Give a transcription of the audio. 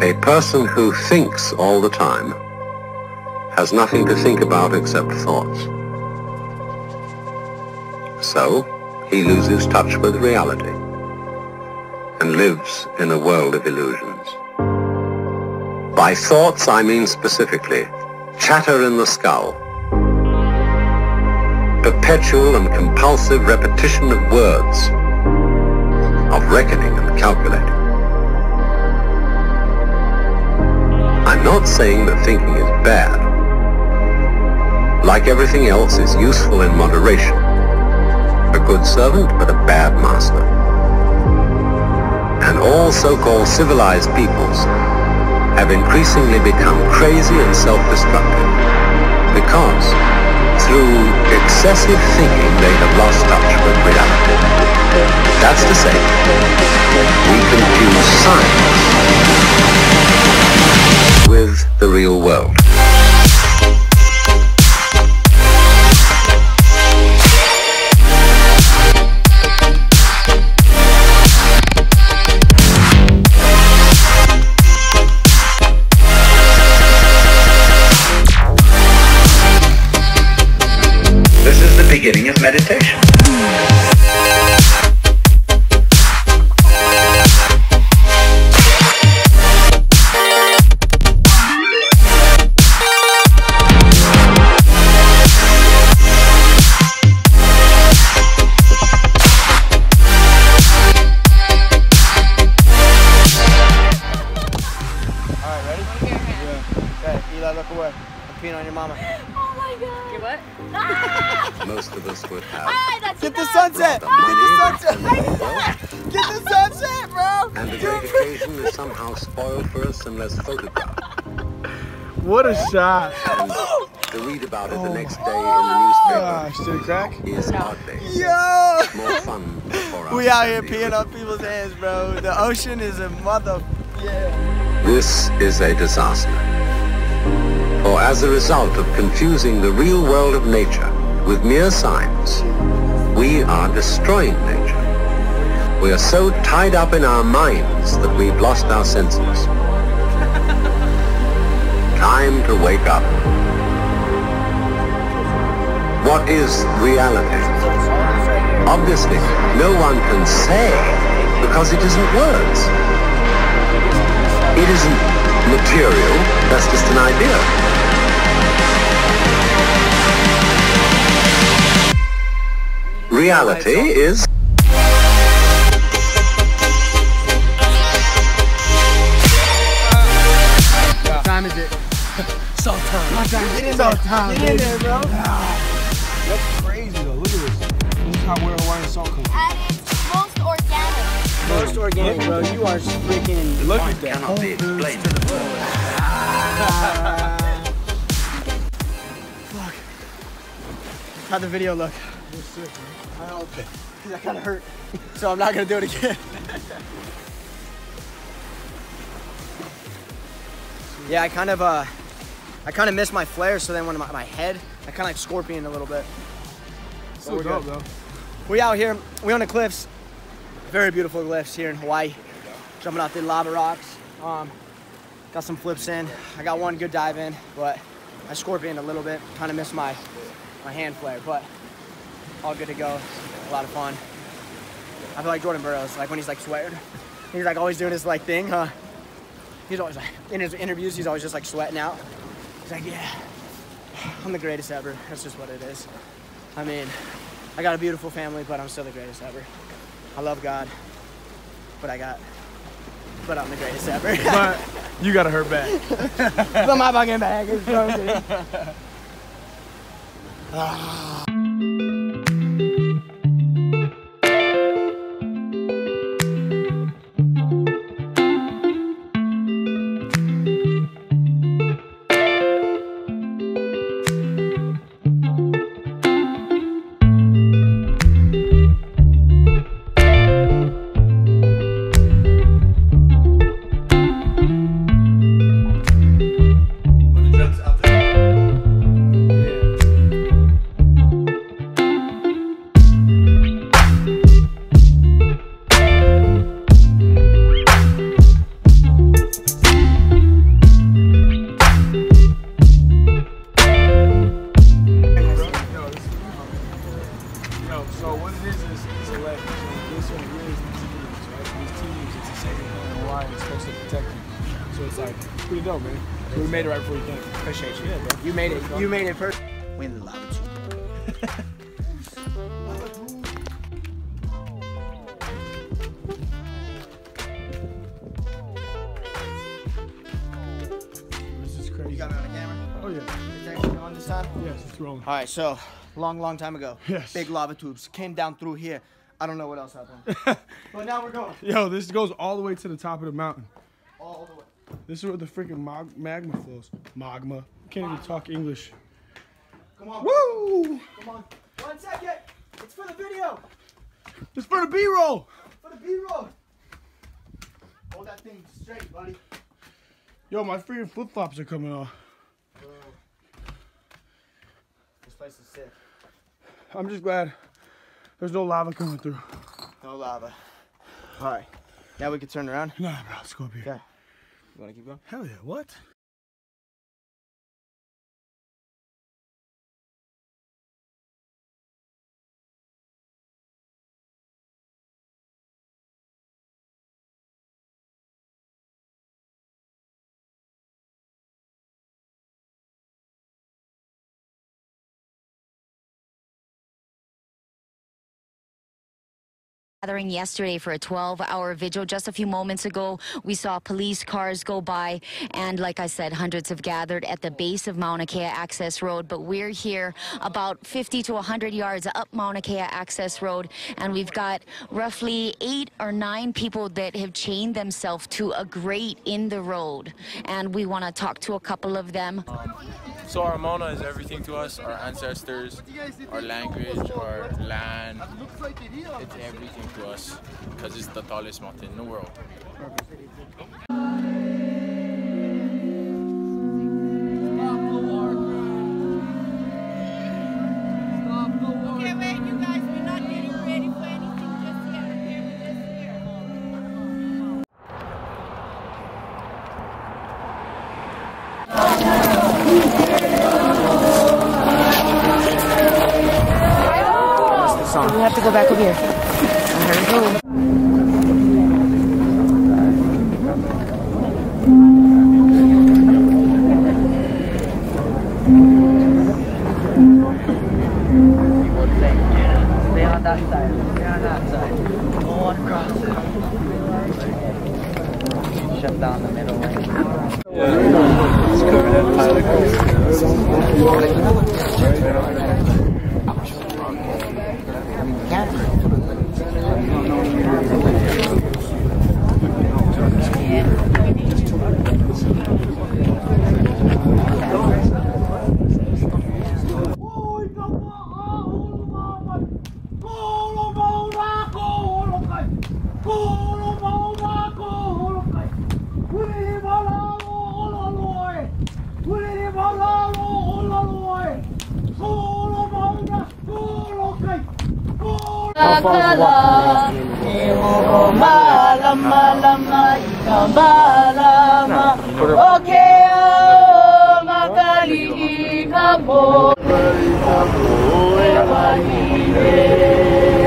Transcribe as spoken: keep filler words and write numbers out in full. A person who thinks all the time has nothing to think about except thoughts. So, he loses touch with reality and lives in a world of illusions. By thoughts, I mean specifically chatter in the skull, perpetual and compulsive repetition of words, of reckoning and calculating. I'm not saying that thinking is bad. Like everything else, it's useful in moderation. A good servant, but a bad master. And all so-called civilized peoples have increasingly become crazy and self-destructive because through excessive thinking they have lost touch with reality. That's to say, we confuse science with the real world. Beginning of meditation. Alright, ready? Okay, yeah. Okay, Eli, look away. I'm peeing on your mama. You what? Most of us would have. Ah, that's Get, the sunset. The ah, Get the sunset! Well, get the sunset, bro! And the great occasion is somehow spoiled for us unless photographed. What a shot! And to read about it the next day oh. in the newspaper Gosh, did it crack? is hardly Yo! more fun for us. We out here peeing on people's hands, bro. The ocean is a mother... Yeah. This is a disaster. For as a result of confusing the real world of nature with mere science, we are destroying nature. We are so tied up in our minds that we've lost our senses. Time to wake up. What is reality? Obviously, no one can say because it isn't words. It isn't material, that's just an idea. Reality is... What time is it? So time. Get in there. Get in there, bro. That's crazy, though. Look at this. This is how we're Hawaiian salt comes from. Most organic, bro. You are freaking. Look at that. Cannot be explained to the world. Fuck. How'd the video look? You're sick, man. I hope it. That kind of hurt. So I'm not gonna do it again. Yeah, I kind of, uh, I kind of missed my flare. So then when my, my head, I kind of like scorpioned a little bit. So we're dope, good. Though. We out here. We on the cliffs. Very beautiful cliffs here in Hawaii. Jumping off the lava rocks. Um, got some flips in. I got one good dive in, but I scorpioned a little bit. Kind of missed my, my hand flare, but all good to go. A lot of fun. I feel like Jordan Burroughs, like when he's like sweating. He's like always doing his like thing, huh? He's always like, in his interviews, he's always just like sweating out. He's like, yeah, I'm the greatest ever. That's just what it is. I mean, I got a beautiful family, but I'm still the greatest ever. I love God, but I got, but I'm the greatest ever. But you got to hurt back. But my fucking bag is broken. Ah. No, so what it is is it's a level. So this one here is the teams, right? These teams, it's the same thing in Hawaii. It's supposed to protect you. So it's like, it's pretty dope, man. So we made it right before you came. Appreciate you. Yeah, bro. You made it. You made it first. We love you. You got me on the camera? Oh, yeah. Is that on this time? Yes, it's rolling. All right, so long, long time ago, yes. Big lava tubes came down through here. I don't know what else happened. But now we're going. Yo, this goes all the way to the top of the mountain. All the way. This is where the freaking magma flows. Magma. Can't magma. even talk English. Come on. Woo! Come on. One second. It's for the video. It's for the B-roll. For the B-roll. Hold that thing straight, buddy. Yo, my freaking flip-flops are coming off. Bro. This place is sick. I'm just glad there's no lava coming through. No lava. All right. Now we can turn around? Nah, bro. Let's go up here. Okay. You want to keep going? Hell yeah. What? Gathering yesterday for a twelve hour vigil. Just a few moments ago, we saw police cars go by, and like I said, hundreds have gathered at the base of Mauna Kea Access Road, but we're here about fifty to one hundred yards up Mauna Kea Access Road, and we've got roughly eight or nine people that have chained themselves to a grate in the road, and we want to talk to a couple of them. So our Mauna is everything to us, our ancestors, our language, our land, it's everything to us, because it's the tallest mountain in the world. Okay, wait, you guys, we're not getting ready for anything just yet. Okay, we're just here. That's the song. We have to go back over here. Cool. Oke,